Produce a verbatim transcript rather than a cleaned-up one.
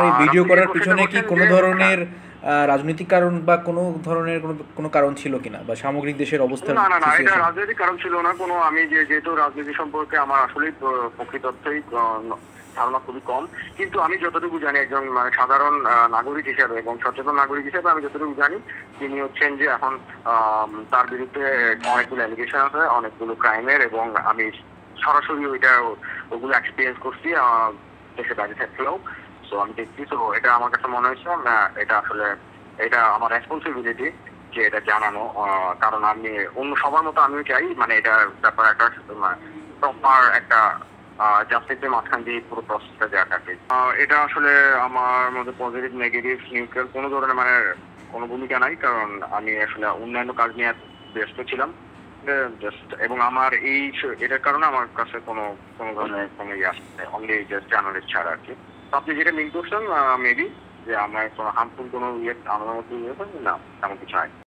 আপনার এই ভিডিও করার পিছনে কি কোনো ধরনের রাজনৈতিক কারণ বা কোনো ধরনের কোনো কারণ ছিল কিনা বা সামগ্রিক দেশের অবস্থা? না না না, এটা রাজনৈতিক কারণ ছিল না কোনো। আমি যেহেতু রাজনীতি সম্পর্কে আমার আসলে প্রকৃতই ধারণা খুবই কম, কিন্তু আমি যতটুকু জানি একজন মানে সাধারণ নাগরিক হিসাবে এবং সচেতন নাগরিক হিসাবে আমি যতটুকু জানি তিনি হচ্ছেন যে এখন তার বিরুদ্ধে অনেকগুলো অ্যালিগেশন আছে, অনেকগুলো ক্রাইমের, এবং আমি সরাসরি ওইটা ওগুলো এক্সপিরিয়েন্স করছি দেশে বাইরে থাকলেও। তো আমি দেখছি, তো এটা আমার কাছে মনে হয়েছে না এটা আসলে এটা আমার রেসপন্সিবিলিটি যে এটা জানানো, কারণ আমি অন্য সবার মতো আমিও চাই মানে এটার ব্যাপারে একটা প্রপার একটা জাস্টিসের মাঝখান দিয়ে পুরো প্রসেসটা দেওয়া থাকে। এটা আসলে আমার মধ্যে পজিটিভ নেগেটিভ নিউট্রাল কোনো ধরনের মানে কোনো ভূমিকা নাই, কারণ আমি আসলে অন্যান্য কাজ নিয়ে ব্যস্ত ছিলাম জাস্ট, এবং আমার এই এটার কারণে আমার কাছে কোনো কোনো ধরনের কোনো ইয়ে আসছে অনলি জাস্ট জার্নালিস্ট ছাড়া আর কি। আপনি যেটা মিন করছেন মেবি যে আমার কোনো হার্মফুল কোনো ইয়ে আমার মতো ইয়ে না, তেমন কিছু হয়।